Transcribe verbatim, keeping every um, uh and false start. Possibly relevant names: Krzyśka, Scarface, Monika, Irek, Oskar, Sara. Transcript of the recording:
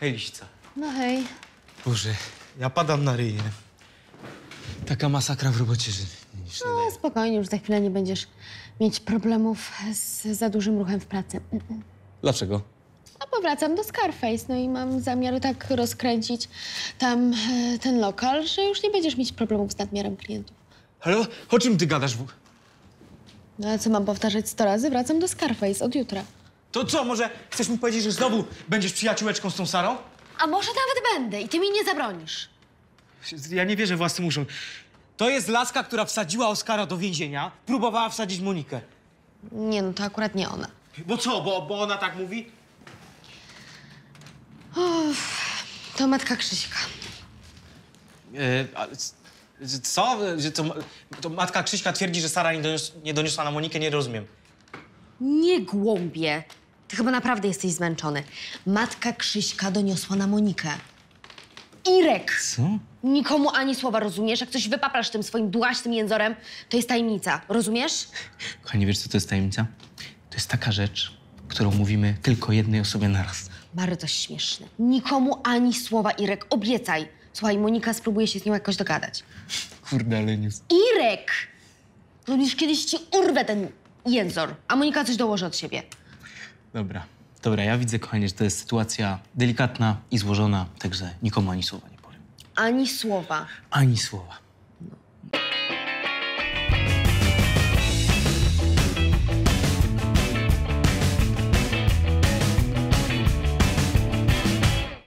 Hej, Lisica. No hej. Boże, ja padam na ryję. Taka masakra w robocie, że nic nie daje. Spokojnie, już za chwilę nie będziesz mieć problemów z za dużym ruchem w pracy. Dlaczego? No bo wracam do Scarface, no i mam zamiar tak rozkręcić tam e, ten lokal, że już nie będziesz mieć problemów z nadmiarem klientów. Halo? O czym ty gadasz? No ale co mam powtarzać sto razy? Wracam do Scarface od jutra. To co, może chcesz mi powiedzieć, że znowu będziesz przyjaciółeczką z tą Sarą? A może nawet będę i ty mi nie zabronisz. Ja nie wierzę własnym uszom. To jest laska, która wsadziła Oskara do więzienia, próbowała wsadzić Monikę. Nie no, to akurat nie ona. Bo co? Bo, bo ona tak mówi? Uff, to matka Krzyśka. E, a, co? To, to matka Krzyśka twierdzi, że Sara nie, donios, nie doniosła na Monikę? Nie rozumiem. Nie głąbie. Ty chyba naprawdę jesteś zmęczony. Matka Krzyśka doniosła na Monikę. Irek! Co? Nikomu ani słowa, rozumiesz? Jak coś wypaprasz tym swoim dłaśnym jęzorem, to jest tajemnica. Rozumiesz? Kochanie, wiesz, co to jest tajemnica? To jest taka rzecz, którą mówimy tylko jednej osobie naraz. Bardzo śmieszne. Nikomu ani słowa, Irek. Obiecaj. Słuchaj, Monika spróbuje się z nią jakoś dogadać. Kurde, ale news. Irek! Rozumiesz, kiedyś ci urwę ten jęzor, a Monika coś dołoży od siebie. Dobra, dobra, ja widzę, kochanie, że to jest sytuacja delikatna i złożona, także nikomu ani słowa nie powiem. Ani słowa. Ani słowa.